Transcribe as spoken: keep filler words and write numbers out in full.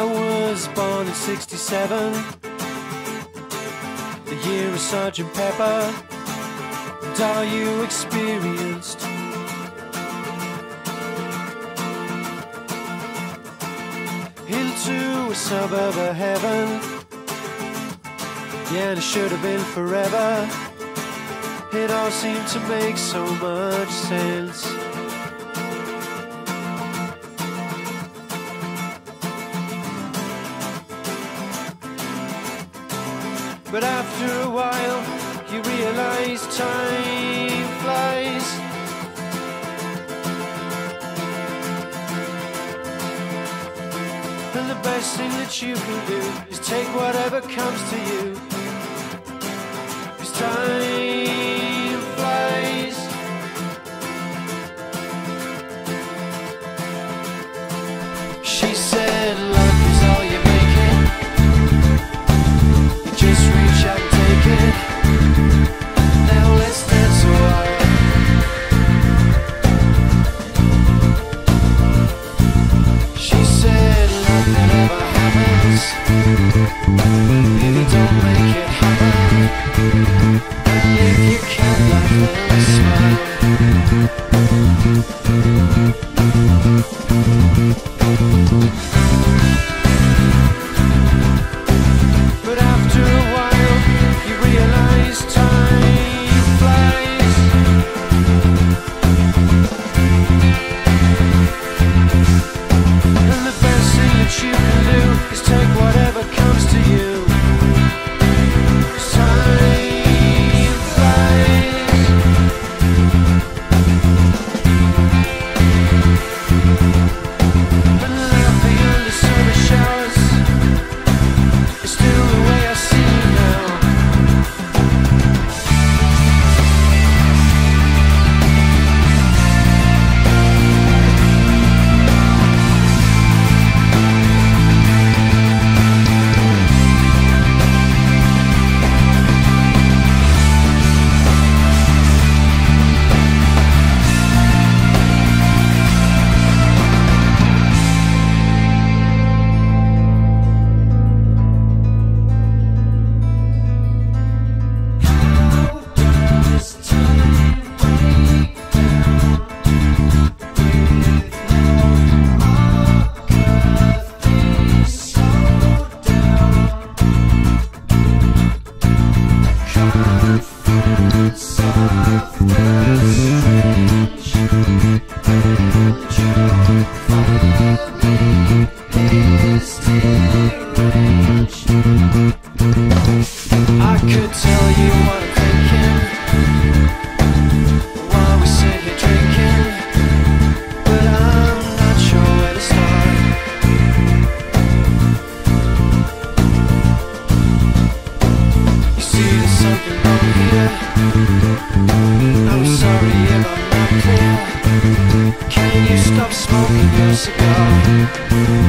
I was born in sixty-seven, the year of Sergeant Pepper, and all you experienced. Into a suburb of heaven, yeah, it should have been forever. It all seemed to make so much sense. But after a while, you realize time flies. And the best thing that you can do is take whatever comes to you. 'Cause time flies. She said, "Luck is all you make it. You just reach out, take it. Now let's dance a while." She said, "Luck never happens. Baby, don't make it happen. And if you can't laugh, then smile." But after a while, you realize time flies. And the best thing that you can do is take whatever comes to you. 'Cause time flies. And laughing under summer showers is still the way I see you now. I could tell you what I'm thinking while we sit here drinking, but I'm not sure where to start. You see, there's something wrong here. I'm sorry if I'm not clear. Can you stop smoking your cigar?